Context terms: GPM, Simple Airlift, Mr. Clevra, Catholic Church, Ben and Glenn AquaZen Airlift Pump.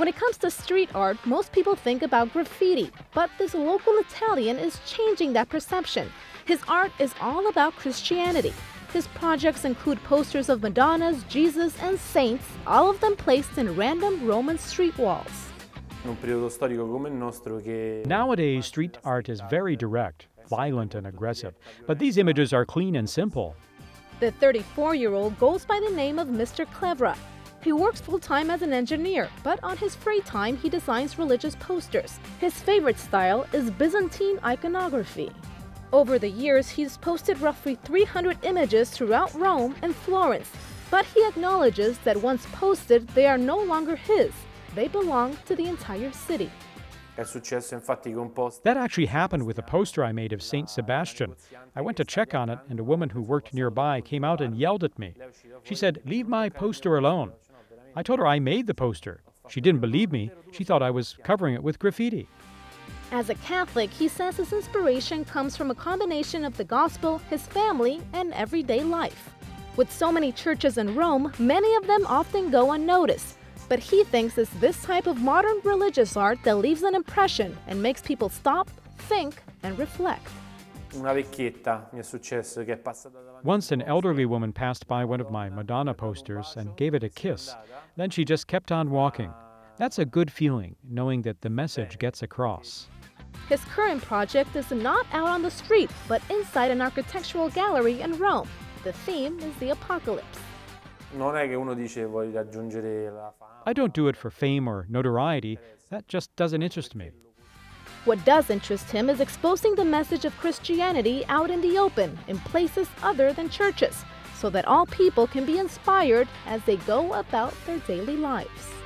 When it comes to street art, most people think about graffiti, but this local Italian is changing that perception. His art is all about Christianity. His projects include posters of Madonnas, Jesus, and saints, all of them placed in random Roman street walls. Nowadays, street art is very direct, violent, and aggressive, but these images are clean and simple. The 34-year-old goes by the name of Mr. Clevra. He works full-time as an engineer, but on his free time, he designs religious posters. His favorite style is Byzantine iconography. Over the years, he's posted roughly 300 images throughout Rome and Florence, but he acknowledges that once posted, they are no longer his. They belong to the entire city. That actually happened with a poster I made of Saint Sebastian. I went to check on it, and a woman who worked nearby came out and yelled at me. She said, "Leave my poster alone." I told her I made the poster. She didn't believe me. She thought I was covering it with graffiti. As a Catholic, he says his inspiration comes from a combination of the gospel, his family, and everyday life. With so many churches in Rome, many of them often go unnoticed. But he thinks it's this type of modern religious art that leaves an impression and makes people stop, think, and reflect. Once an elderly woman passed by one of my Madonna posters and gave it a kiss. Then she just kept on walking. That's a good feeling, knowing that the message gets across. His current project is not out on the street, but inside an architectural gallery in Rome. The theme is the apocalypse. I don't do it for fame or notoriety. That just doesn't interest me. What does interest him is exposing the message of Christianity out in the open, in places other than churches, so that all people can be inspired as they go about their daily lives.